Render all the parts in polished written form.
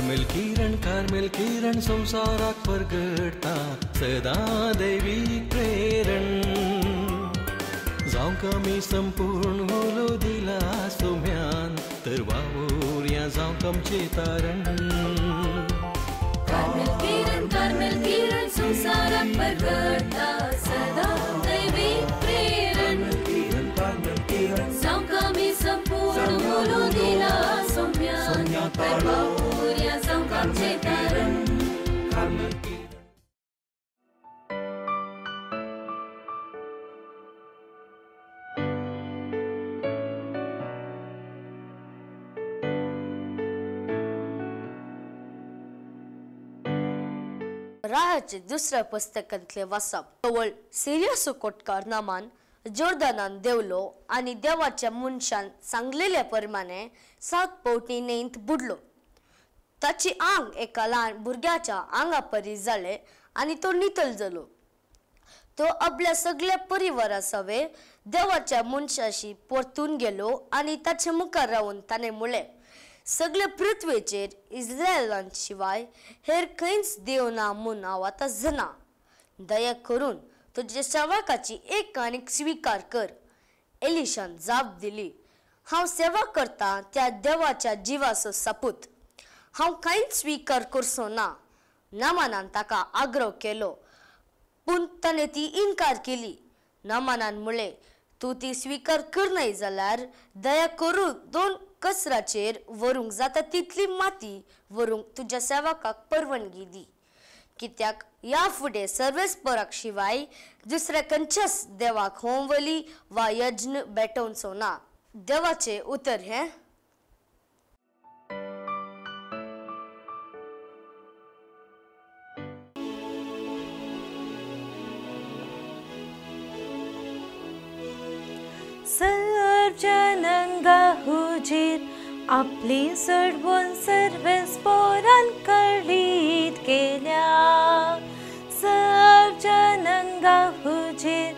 Carmel किरण संसारात परगडता सदा देवी प्रेरण जावं कमी संपूर्ण होलो दिला सोम्यान तर वावुर्या जावं कमचे तारण कार्मेल किरण संसारात परगडता सदा देवी प्रेरण कार्मेल किरण जावं कमी संपूर्ण होलो दिला सोम्यान तर वावुर्या जावं कमचे तारण। राहाचे दुसऱ्या पुस्तकांतले वाचप केवळ सिरियस कोटकार नामान जोर्दानान देवलो आणि देवाच्या मनशान सांगलेल्या प्रमाणे 7 पावटी नेंत बुडलो। ताची आंग एका लहान भुरग्याच्या आंगा परी जाले आणि तो नितळ जालो। तो आपल्या सगळ्या परिवारा सवे देवाच्या मनशाशी परतून गेलो आणि ताचे मुखार रावून ताने म्हले सगळे पृथ्वीचेर इस्रायलां शिवाय हेर खंयच देव ना म्हूण हांव आतां जना। दया करून तुजे सेवकाची एक काणीक स्वीकार कर। एलिशान जाप दिली हांव सेवा करता त्या देवाच्या जिवाचो सपूत हांव कांयच स्वीकार करचो ना। नामानान ताका आग्रह केलो पूण ताणें ती इन्कार केली। नामानान म्हळें तू ती स्वीकार करनाय जाल्यार दया करून 2 कसराचेर वरूंक जाता तितली माती वरूंक तुज्या सेवकाक परवानगी दी कित्याक ह्या फुडें सर्वेस्पराक शिवाय दुसऱ्या खंयच्याच देवाक होमवली वा यज्ञ भेटोवचो ना। देवाचें उतर हें। हुजीर आपली सडवण सर्वेस पोरान कळीत केल्या सर्व जनांगा हुजीर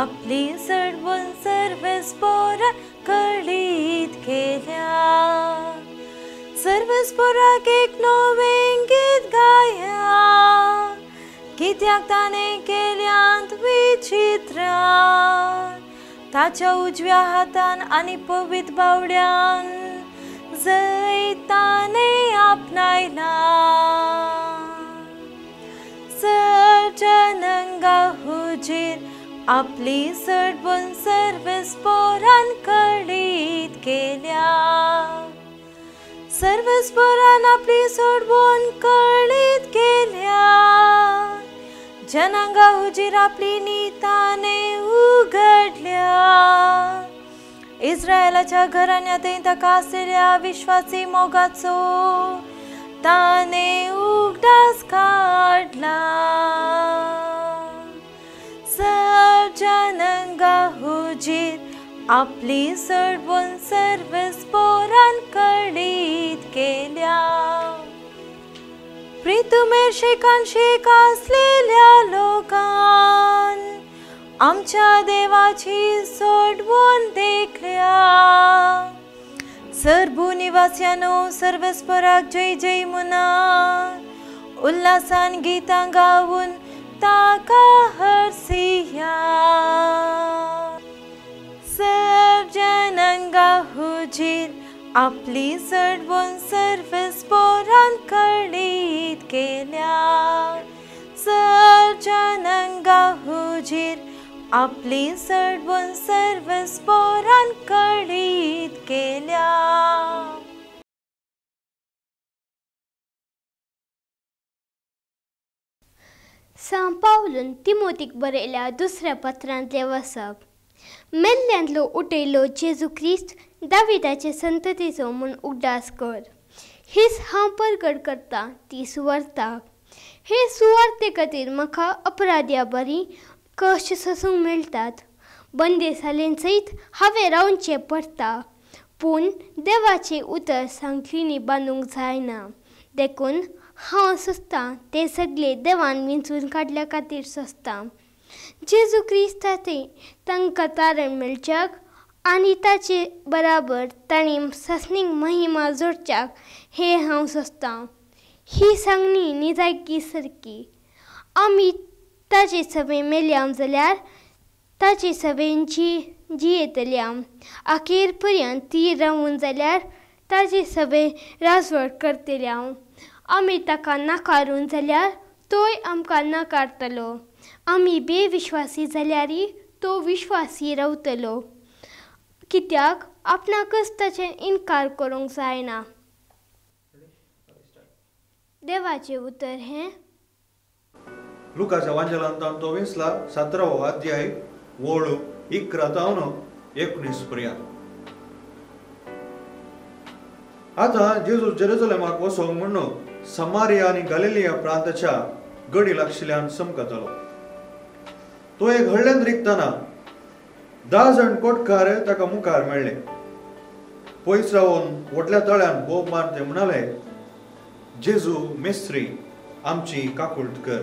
आपली सडवण सर्वेस पोरान कळीत केल्या सर्वेस पोराक एक नवें गीत गाया कित्याक ताणें केल्यांत विचित्रां ताच्या उजव्या हातान आनी पवित्र बावड्यान जय ताने आपणायला सर्जनंगा हुजीर आपली सडवण सर्वेस पोरान कळीत केल्या सर्वेस पोरान आपली सडवण कळीत केल्या जनांगा हुजीर आपली नीताने उघडल्या इस्रायलाच्या घराण्यातही ताका आशिल्ल्या विश्वासी मोगाचो ताने उगडास काढला सर्जनंगा हुजीर आपली सडवण सर्वेस पोरान कळीत केल्या प्रितुमेर शिकान शिक आसलेल्या लोकान आमच्या देवाची सडवण देखल्या सर्बू निवास्यानो सर्वेस्पराक जय जय म्हणा उल्हासान गीतां गावून ताका हरसिया सर्जनंगा हुजीर आपली सडवण सर्वेस पोरान कळीत केल्या सर्जनंगा हुजीर आपली सडवण सर्वेस पोरान कळीत केल्या। सांव पावलून तिमोथीक बरयल्या दुसऱ्या पत्रांतले वचप मेल्ल्यांतलो उठयलो जेजू ख्रिस्त दाविदाचे संततीचो म्हूण उगडास कर। हीच हांव परगट करता ती सुवार्ता हे सुवार्ते खातीर म्हाका अपराध्या बरी कश्ट सोसूंक मेळटात बंदेसालें सयत हांवें रावचें पडटा पूण देवाचें उतर सांखिणी बांदूंक जायना देखून हांव सोंसतां तें सगळें देवान विंचून काडल्या खातीर सोंसतां। जेजू क्रिस्ताचें तांकां तारण मेळच्याक आनी ताचे बराबर ताणी सस्नीक महिमा जोडच्याक हे हांव सोंसतां। ही सांगणी निजायकी सारकी आमी ताचे सभे मेल्याम जाल्यार ताचे सभेंची जी येतल्याम आखेर पर्यंत ती रावून जाल्यार ताचे सभे राजवट करतल्याम आमी ताका नाकारून जाल्यार तोय आमकां नाकारतलो आमी बेविश्वासी जाल्यारय तो विश्वासी रावतलो कित्याक आपणाकच ताचे इन्कार करूंक जायना। देवाचे उतर हे लुकाच्या वांजलांतान तो वेसला 17 अध्याय वळ 11 तावन 19 पर्यंत। आता जेजू जेरुसलेमाक वसोंक म्हणून समारिया आनी गलिलिया प्रांताच्या गडी लागशिल्यान समकतलो। तो एक हळ्ळेन रिकताना 10 जण कोटकार ताका मुखार मेळ्ळे। पयस रावन व्हडल्या तळ्यान बोब मारते म्हणाले, जेजू मेस्त्री आमची काकुळट कर।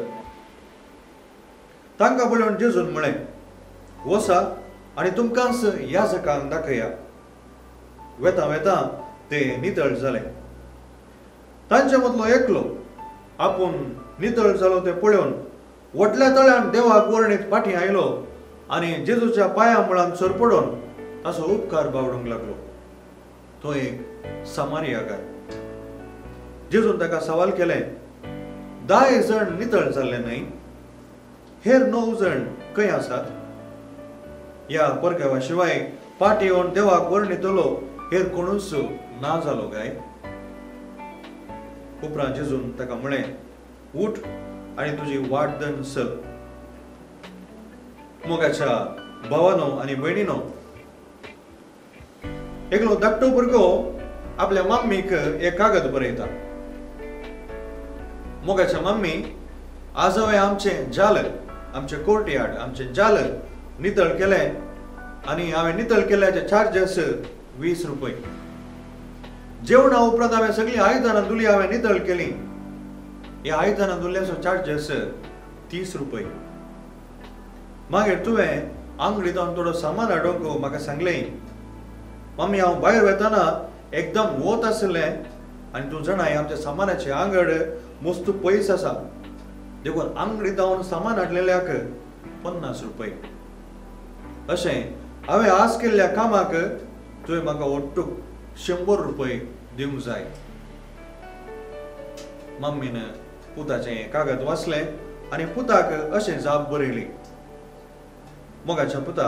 तांकां पळोवन जेजून म्हळें, वसा आनी तुमकांच याजकांक दाखया। वेता वेता ते नितळ जाले। तांचे मदलो एकलो आपूण नितळ जालो ते पळोवन व्हडल्या तळ्यान देवाक वरणीत फाटीं आयलो आनी जेजूच्या पांया मुळांत सरपडून ताचो उपकार बावडूंक लागलो। तो एक सामारियाकार। जेजून ताका सवाल केलें, 10 जण नितळ जाल्ले न्हय, हेर 9 जण खंय आसात? ह्या परगावा शिवाय पाटी येवन देवाक वर्णितलो हेर कोणूच ना जालो काय? उपरांत जेजून ताका म्हळें, उठ आनी तुजी वाटदन चल। मोगाच्या भावानो आनी भयणीनो, एकलो धाकटो भुरगो आपल्या मम्मीक एक कागद बरयता। मोगाच्या मम्मी, आज हांवें आमचें जाल, आमचे कोर्टयार्ड, आमचें जाल नितळ केलें आनी हांवें नितळ केल्याचे चार्जेस 20 रुपये। जेवणा उपरांत हांवें सगळीं आयदनां धुलीं, हांवें नितळ केलीं, हे आयदनां धुल्ल्याचो चार्जेस 30 रुपये। मागीर तुवें आंगडीत थोडो सामान हाडूंक म्हाका सांगलें, मम्मी हांव भायर वेतना एकदम वत आसलें आनी तूं जाणाय आमच्या सामानाचें आंगड मस्त पयस आसा, देखून आंगडीत धांवन सामान हाडलेल्याक 50 रुपये। अशें हांवें आज केल्ल्या कामाक तुवें म्हाका ओट्टूक 100 रुपये दिवंक जाय। मम्मीन पुताचें कागद वाचलें आनी पुताक अशें जाप बरयली, मोगाच्या पुता,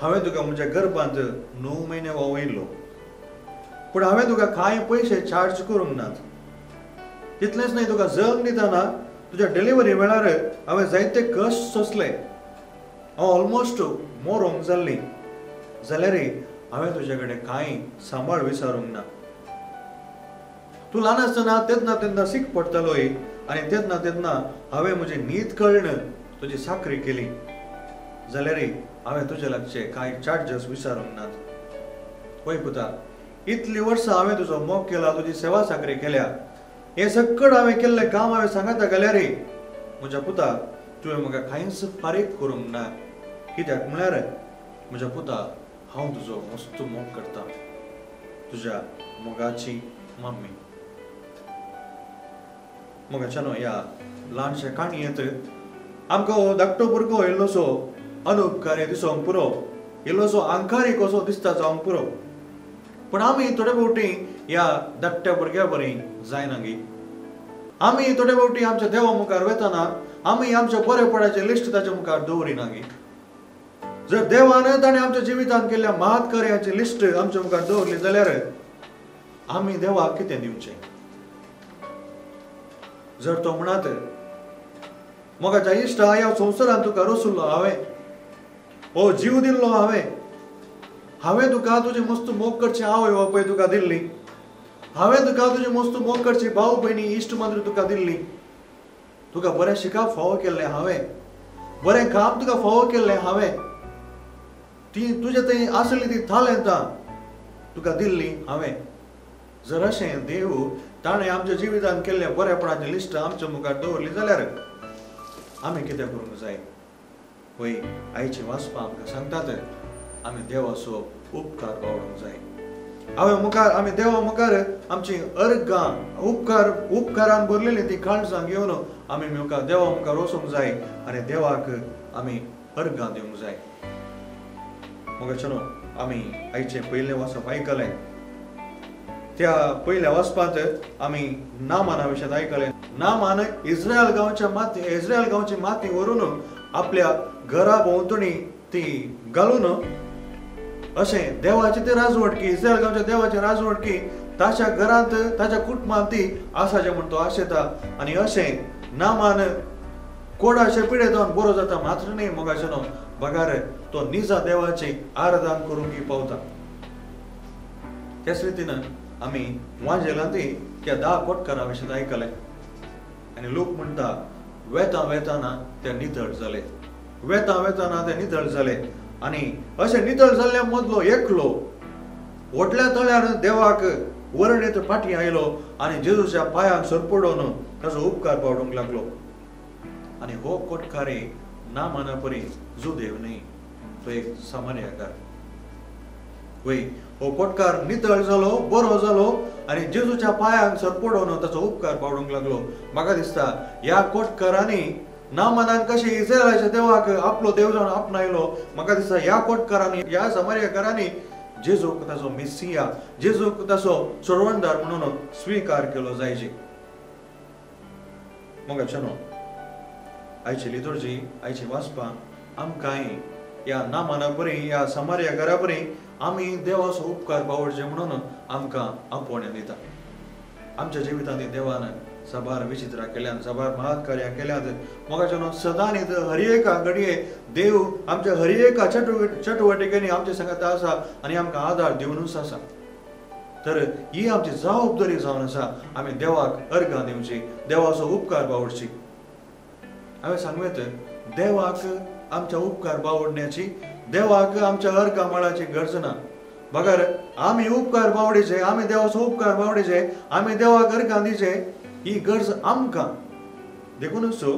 हांवें तुका म्हज्या गर्भांत 9 म्हयने वावयलो, पूण हांवें तुका कांय पयशे चार्ज करूंक नात। तितलेंच न्हय, तुका जल्म दितना तुझ्या डिलिव्हरी वेळार हांवें जायते कश्ट सोंसले, हांव ऑलमोस्ट मोरूंक जाल्ली, जाल्यारय हांवें तुजे कडेन कांय सांबाळ विचारूंक ना। तूं ल्हान आसतना तेन्ना तेन्ना सीक पडटालोय आनी तेन्ना तेन्ना हांवें म्हजी न्हीद कळ्ळन तुजी साकरी केली, जाल्यारय हांवें तुजे लागचे कांय चार्जस विचारूंक नात। पळय पुता, इतलीं वर्सां हांवें तुजो मोग केला, तुजी सेवा साकरी केल्या, हे सकट हांवें केल्लें काम हांवें सांगता गेल्यारय म्हज्या पुता तुवें म्हाका कांयच फारीक करूंक ना, कित्याक म्हळ्यार म्हज्या पुता हांव तुजो मस्त मोग करता, तुज्या मोगाची मम्मी। मोगाच्यानो ह्या ल्हानशा काणयेंत आमकां हो धाकटो भुरगो इल्लोसो अनुपकारी दिसोंक पुरो, इल्लोसो आंकारी कसो दिसता जावंक पुरो, पूण आमी थोडे फावटी ह्या धाकट्या भुरग्या बरी जायना गे। आमी थोडे फावटी आमच्या देवा मुखार वेतना आमी आमच्या बरेपणाचें लिस्ट ताच्या मुखार दवरिना गे। जर देवान ताणें आमच्या जिवितांत केल्ल्या महत् कार्याची लिस्ट आमच्या मुखार दवरली जाल्यार आमी देवाक कितें दिवचें? जर तो म्हणात, मोगाच्या इश्टा, ह्या संवसारांत तुका रोसुल्लो हांवें, हो जीव दिल्लो हांवें, हांवें तुका तुजी मस्त मोग करची आवय बापूय तुका दिल्ली, हांवें तुका तुजी मस्त मोग करची भाऊ भयणी इश्ट मात्र तुका दिल्ली, तुका बरें शिकप फावो केल्लें हांवें, बरें काम तुका फावो केल्लें हांवें, ती तुजे थंय आसली ती थालेंतां तुका दिल्ली हांवें। जर अशें देव ताणें आमच्या जिवितांत केल्ल्या बरेपणाची लिस्ट आमच्या मुखार दवरली जाल्यार आमी कितें करूंक जाय? वय आयची वाचपां आमकां सांगतात, आमी देवाचो उपकार बावडूंक जाय, हांवें मुखार आमी देवा मुखार आमची अर्गां उपकार उपकारान भरलेली ती काळजां घेवन आमी मुखार देवा मुखार वचूंक जाय आनी देवाक आमी अर्गां दिवंक जाय। मोगाचेनो आमी आयचे पयले वाचप आयकलें, त्या पयल्या वाचपांत आमी नामान विशयांत आयकलें। नामान इस्रायल गांवचे माती व्हरून आपल्या घरा भोंवतणी ती घालून अशें देवाची ती राजवटकी इस्रायल गांवच्या देवाची राजवटकी ताच्या घरांत ताच्या कुटुंबांत ती आसाचे म्हण तो आशेता आनी अशें नामान कोणाचे पिडे जावन बरो जाता मात्र न्ही। मोगाचेनो बगार तो निजा देवाची आराधना करूंक पावता। त्याच रितीन आमी वांजेलांती त्या 10 पोटकारां विशीं आयकलें आनी लोक म्हणटा वेता वेताना ते नितळ जाले, वेता वेताना ते नितळ जाले आनी अशें नितळ जाल्ल्या मदलो एकलो व्हडल्या तळ्यार देवाक वरणेत फाटीं आयलो आनी जेजूच्या पांयांक सरपडोवन ताजो उपकार पावडूंक लागलो। आनी हो कोटकारी नामाना परी जूद येव न्ही, तो एक सामान्यकार वय। हो कोटकार नितळ जालो, बरो जालो आनी जेजूच्या पांयांक सरपडोवन ताजो उपकार पावडूंक लागलो। म्हाका दिसता ह्या कोटकारांनी नामानान कशें इस्रायेलाच्या देवाक आपलो देव जावन आपणायलो, म्हाका दिसता ह्या कोटकारांनी ह्या सामारियाकारांनी जेजूक ताचो मेसिया जेजूक ताचो सोडवणदार म्हणून स्वीकार केलो जायचे। मग चलो आयची लितुर्जी आयची वाचपां आमकां ह्या नामाना परी ह्या सामारियाकारा परी आमी देवाचो उपकार पावडचे म्हणून आमकां आपोवण्या दिता। आमच्या जिवितांनी देवान साबार विचित्रा केल्यान साबार महत् कार्यां केल्यात। मोगाचेनो सदां न्ही तर हर एका घडये देव आमच्या हर एका चटवटिकेनी आमचे संगत आसा आनी आमकां आदार दिवनूच आसा। तर ही आमची जबाबदारी जावन आसा आमी देवाक अर्गां दिवची, देवाचो उपकार बावडची। हांवें सांगलें देवाक आमच्या उपकार बावडण्याची देवाक आमच्या अर्गां माळाची गरज ना। बगर आमी उपकार बावडीचे आमी देवाचो उपकार बावडीचे आमी देवाक अर्गां दिचे ही गरज आमकां देखून सो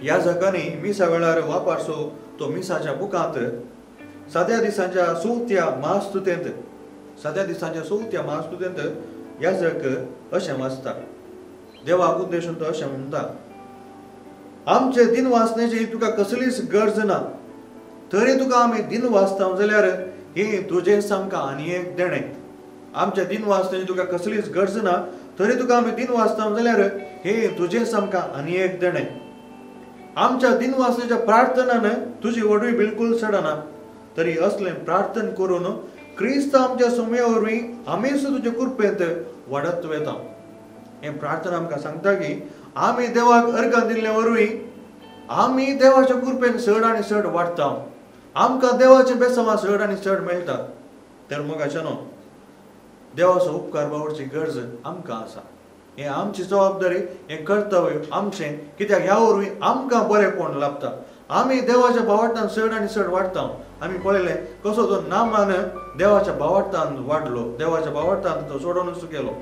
ह्या जगांनी मिसा वेळार वापरसो तो मिसाच्या बुकांत साद्या दिसांच्या चवथ्या महास्तुतेंत ह्या जग अशें वाचता देवाक उद्देशून तो अशें म्हणटा आमचे दिन वाचण्याची तुका कसलीच गरज ना, तरी तुका आमी दिन वाचता जाल्यार हे तुजें सामकें आनी एक देणें। आमचे दिन वाचण्याची तुका कसलीच गरज ना, तरी तुका आमी दिन वाचता जाल्यार हे तुजें सामकें आनी एक देणें। आमच्या दिन वाचण्याच्या प्रार्थनान तुजी वडवी बिलकुल सडना, तरी असलें प्रार्थना करून क्रिस्त आमच्या सोमे वरवीं आमीच तुजे कृपेंत वाडत वेता। हे प्रार्थना आमकां सांगता की आमी देवाक अर्गां दिल्ले वरवीं आमी देवाच्या कृपेन चड आनी चड वाडटा, आमकां देवाचें बेसवां चड आनी चड मेळटा। तर मोगाचेनो देवाचो उपकार बावडची गरज आमकां आसा। हे आमची जबाबदारी, हे कर्तव्य आमचें, कित्याक ह्या वरवीं आमकां बरें कोण लाभता, आमी देवाच्या बावटान चड आनी चड वाडटा। आमी पळयलें कसो तो नामान देवाच्या बावटान वाडलो, देवाच्या बावटान तो सोडूनच गेलो।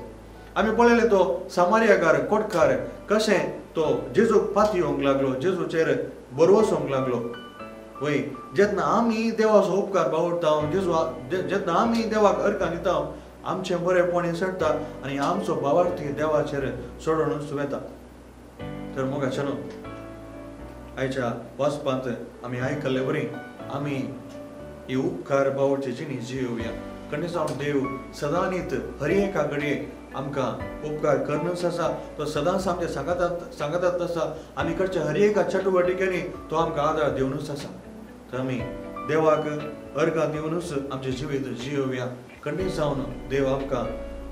आमी पळयलें तो सामारियाकार कोटकार कशें तो जेजूक पातयोंक लागलो, जेजूचेर बरवसोंक लागलो। वय जेन्ना आमी देवाचो उपकार बावडटा, जेन्ना आमी देवाक अर्गां दिता आमचे बरेपण सडटा आनी आमचो भावार्थी देवाचेर सोडूनच वेता। तर मोगाचेनो आयच्या वाचपांत आमी आयकल्ले वरी आमी ही उपकार बावडची जिणी जियोवया। कण्णे जावन देव सदां न्हीत हर एका घडये आमकां उपकार करनूच आसा, तो सदांच आमच्या सांगातात आसा आनी कडच्या हर एका चटवटिकेनी तो आमकां आदार दिवनूच आसा। तर आमी देवाक अर्गां दिवनूच आमचें जिवीत जियोवया। कण्णे जावन देव आमकां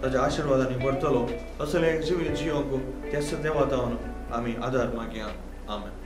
ताच्या आशिर्वादांनी भरतलो असलें एक जिवीत जियोवंक त्याच देवातावन आमी आदार मागया। आमेन।